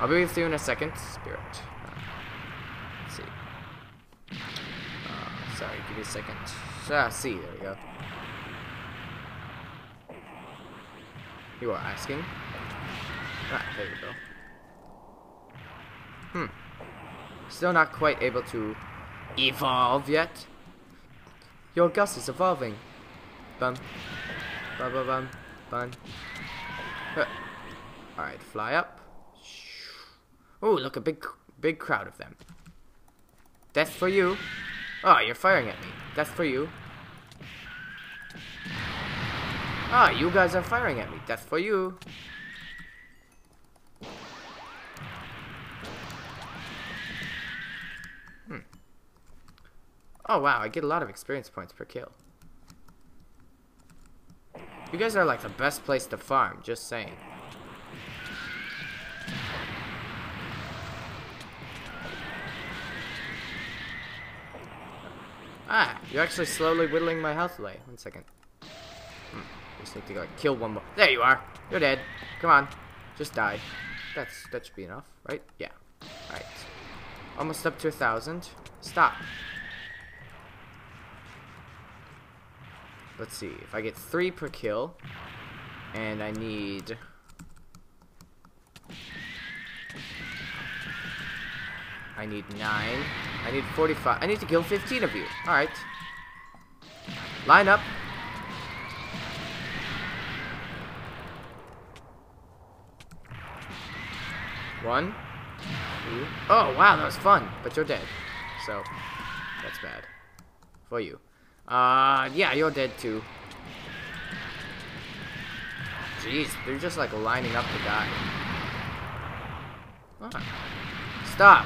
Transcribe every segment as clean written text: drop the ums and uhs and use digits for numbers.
I'll be with you in a second, Spirit. Let's see. Sorry, give me a second. See, there we go. You are asking? Ah, there you go. Still not quite able to evolve yet. Your Gus is evolving. Bum. Bum bum bum. Bum. Alright, fly up. Oh, look, a big crowd of them. That's for you. Oh, you're firing at me. That's for you. Ah, you guys are firing at me. That's for you. Oh wow, I get a lot of experience points per kill. You guys are like the best place to farm, just saying. Ah, you're actually slowly whittling my health away. One second. Just need to go kill one more. There you are. You're dead. Come on. Just die. That should be enough, right? Yeah. Alright. Almost up to 1,000. Stop. Let's see, if I get 3 per kill, and I need... I need 9. I need 45. I need to kill 15 of you. Alright. Line up. One. Two. Oh, wow, that was fun. But you're dead. So, that's bad. For you. Yeah, you're dead too. Jeez, they're just like lining up to die. Huh. Stop!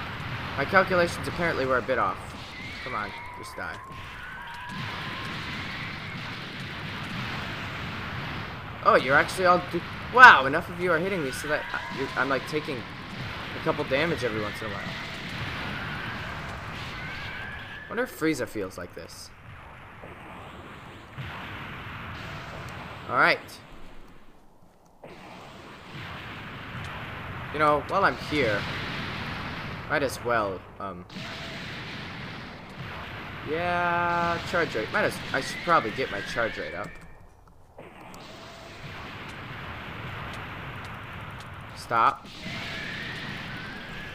My calculations apparently were a bit off. Come on, just die. Oh, you're actually all... Wow, enough of you are hitting me so that I'm like taking a couple damage every once in a while. I wonder if Frieza feels like this. Alright. You know, while I'm here, might as well, yeah, charge rate. I should probably get my charge rate up. Stop.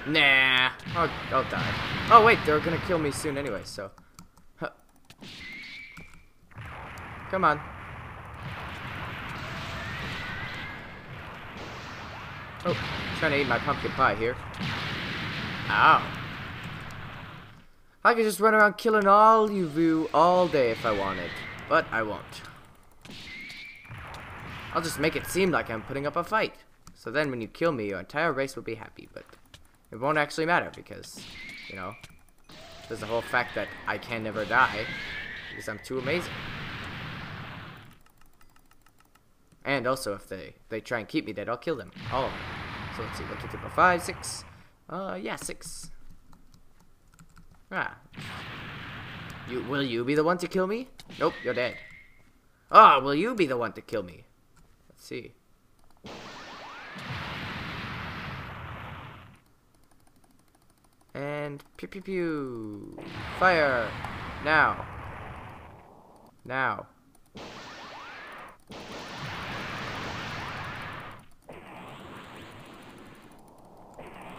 Nah, I'll die. Oh wait, they're gonna kill me soon anyway, so. Huh. Come on. Oh, trying to eat my pumpkin pie here. Ow. I could just run around killing all you all day if I wanted, but I won't. I'll just make it seem like I'm putting up a fight. So then when you kill me, your entire race will be happy, but it won't actually matter because, you know, there's the whole fact that I can never die because I'm too amazing. And also, if they try and keep me dead, I'll kill them. Oh, so let's see. 1, 2, 3, 4, 5, 6. Yeah, 6. Ah. Will you be the one to kill me? Nope, you're dead. Ah, will you be the one to kill me? Let's see. And pew pew pew. Fire. Now. Now.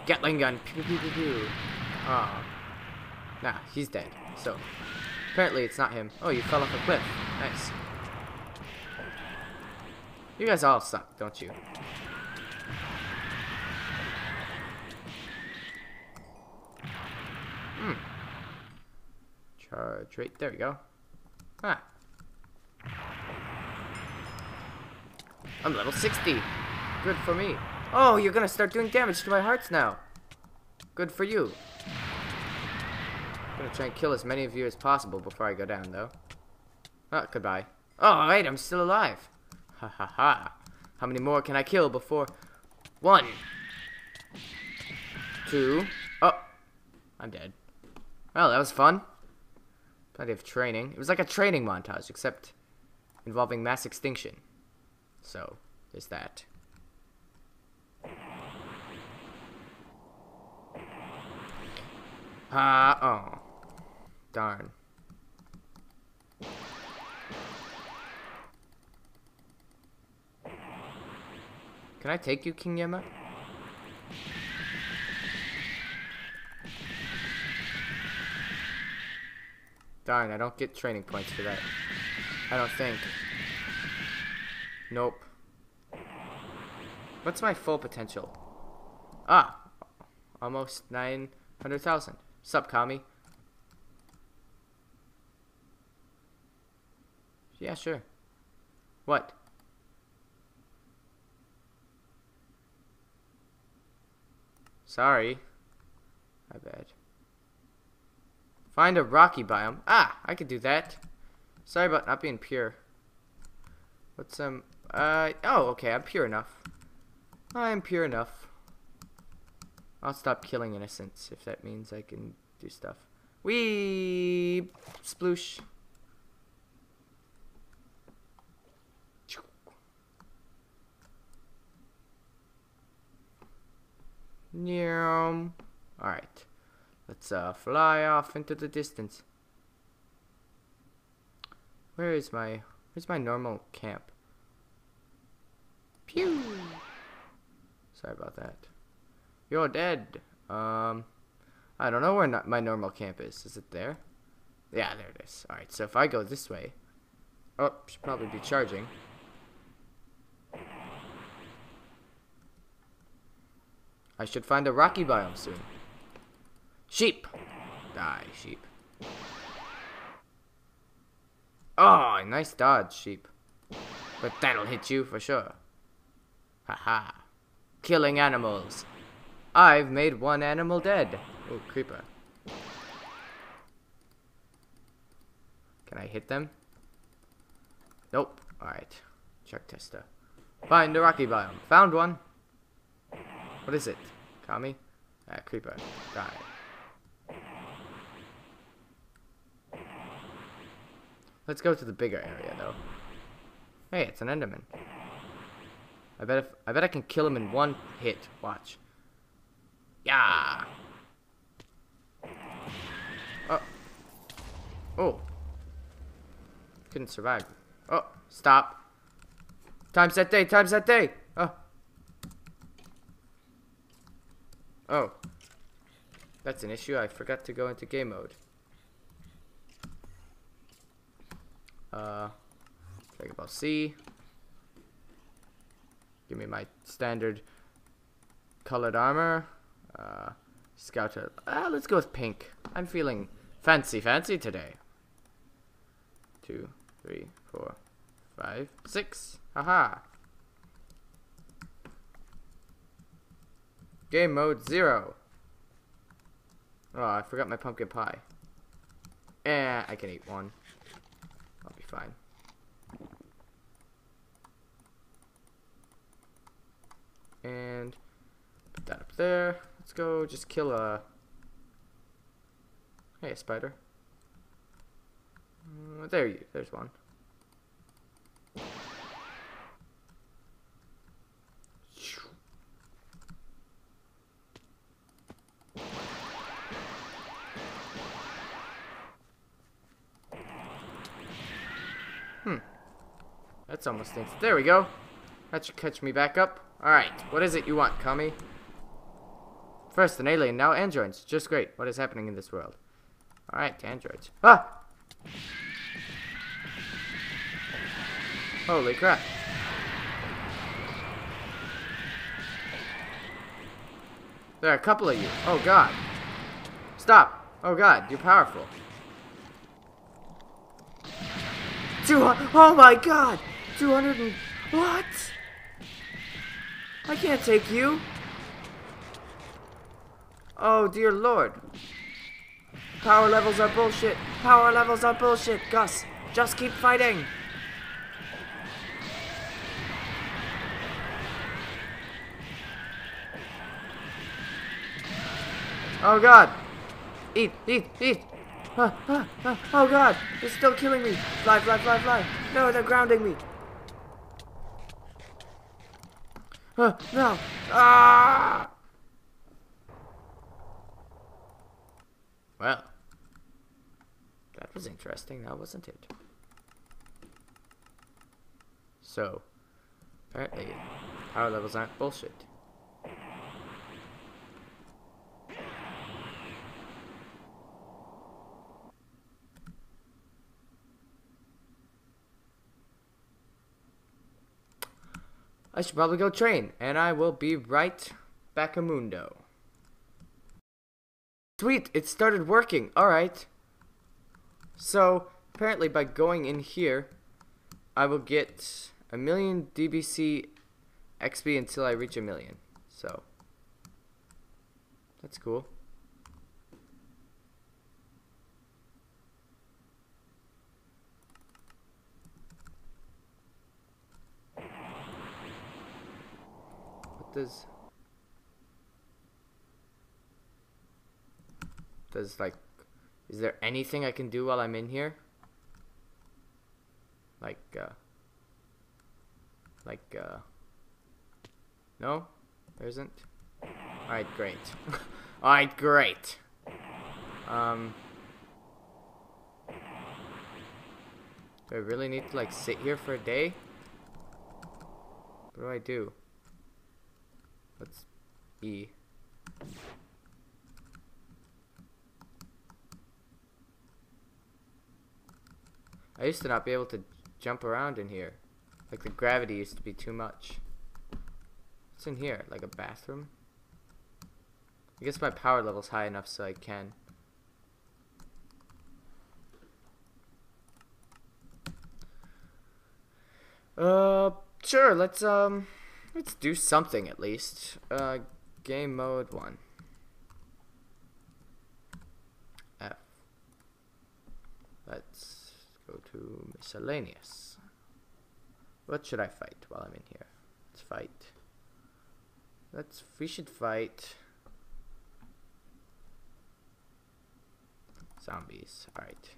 Gatling gun. Pew, pew, pew, pew. Oh. Nah, he's dead. So, apparently it's not him. Oh, you fell off a cliff. Nice. You guys all suck, don't you? Charge rate. There we go. Ah. I'm level 60. Good for me. Oh, you're gonna start doing damage to my hearts now. Good for you. I'm gonna try and kill as many of you as possible before I go down, though. Ah, goodbye. Oh, alright, I'm still alive. Ha ha ha. How many more can I kill before... 1. 2. Oh, I'm dead. Well, that was fun. Plenty of training. It was like a training montage, except involving mass extinction. So, there's that. Oh. Darn. Can I take you, King Yama? Darn, I don't get training points for that. I don't think. Nope. What's my full potential? Ah! Almost 900,000. Sup, Kami? Yeah, sure. What? Sorry. My bad. Find a rocky biome. Ah! I could do that. Sorry about not being pure. What's oh, okay, I'm pure enough. I'm pure enough. I'll stop killing innocents, if that means I can do stuff. Wee! Sploosh. All right, let's fly off into the distance. Where's my normal camp? Pew. Sorry about that. You're dead. I don't know where my normal camp is. Is it there? Yeah, there it is. All right, so if I go this way, oh, should probably be charging. I should find a rocky biome soon. Sheep! Die, sheep. Oh, nice dodge, sheep. But that'll hit you for sure. Haha. Killing animals. I've made one animal dead. Oh, creeper. Can I hit them? Nope. Alright. Check tester. Find a rocky biome. Found one. What is it? Kami? Creeper. Die. Let's go to the bigger area, though. Hey, it's an Enderman. I bet I can kill him in one hit. Watch. Yeah. Oh. Oh. Couldn't survive. Oh, stop. Times that day. Times that day. Oh. Oh, that's an issue. I forgot to go into game mode. Dragon Ball C. Give me my standard colored armor. Scouter. Let's go with pink. I'm feeling fancy today. 2, 3, 4, 5, 6. Haha. Game mode 0. Oh, I forgot my pumpkin pie. Eh, I can eat one. I'll be fine. And put that up there. Let's go just kill a... Hey, a spider. There you. There's one. That's almost things. There we go. That should catch me back up. Alright, what is it you want, Kami? First an alien, now androids. Just great. What is happening in this world? Alright, androids. Ah! Holy crap. There are a couple of you. Oh god. Stop! Oh god, you're powerful. Oh my god! 200 and... What? I can't take you. Oh dear lord. Power levels are bullshit. Power levels are bullshit. Gus, just keep fighting. Oh god. Eat, eat, eat. Oh god. It's still killing me. Fly, fly, fly, fly. No, they're grounding me. No! Ah! Well, that was interesting now, wasn't it? So, apparently, power levels aren't bullshit. I should probably go train, and I will be right back a mundo. Sweet, it started working. Alright. So, apparently by going in here, I will get 1,000,000 DBC XP until I reach 1,000,000. So, that's cool. Is there anything I can do while I'm in here? No, there isn't. Alright, great. Alright, great. Do I really need to like sit here for a day? What do I do? Let's E. I used to not be able to jump around in here. Like the gravity used to be too much. What's in here? Like a bathroom? I guess my power level's high enough so I can. Sure, let's do something at least. Game mode 1. F. Let's go to miscellaneous. What should I fight while I'm in here? Let's fight. We should fight zombies. Alright.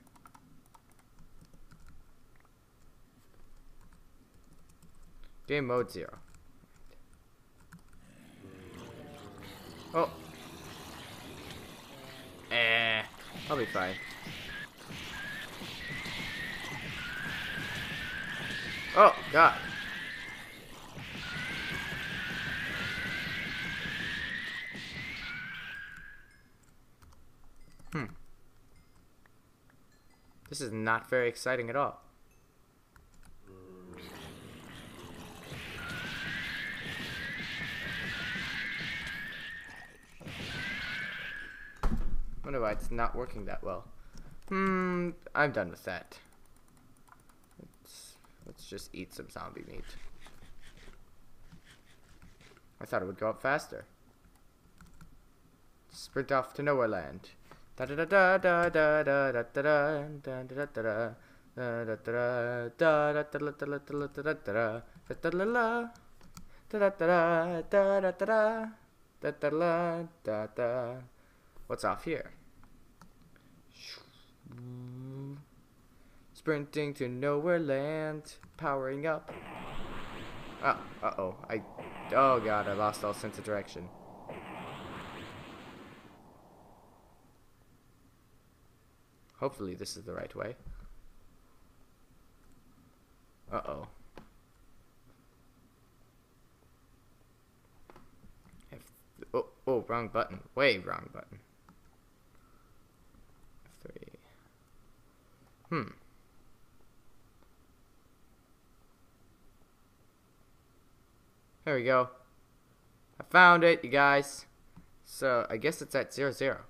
Game mode 0. Oh. I'll be fine. Oh, God. This is not very exciting at all. Wonder why it's not working that well. I'm done with that. Let's just eat some zombie meat. I thought it would go up faster. Sprint off to nowhere land. Da da da da da da da da da da da da da da da da. What's off here? Sprinting to nowhere land, powering up. Oh, uh-oh. Oh God, I lost all sense of direction. Hopefully this is the right way. Uh-oh. Oh, wrong button. Way wrong button. F3. There we go. I found it, you guys. So, I guess it's at 0, 0.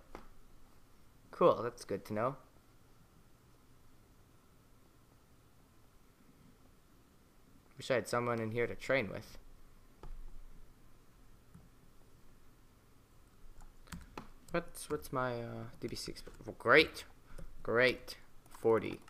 Cool, that's good to know. Wish I had someone in here to train with. What's my DB6? Oh, great, great, 40.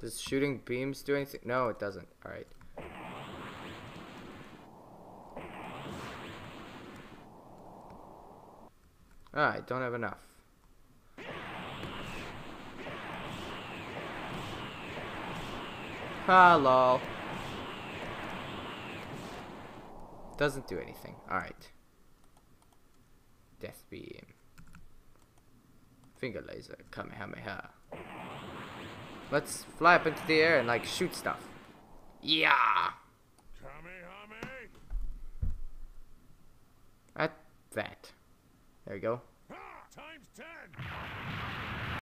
Does shooting beams do anything? No, it doesn't. All right. I don't have enough. Ah, lol. Doesn't do anything. Alright. Death beam. Finger laser. Kamehameha. Let's fly up into the air and like shoot stuff. Yeah! At that. There we go. Times 10!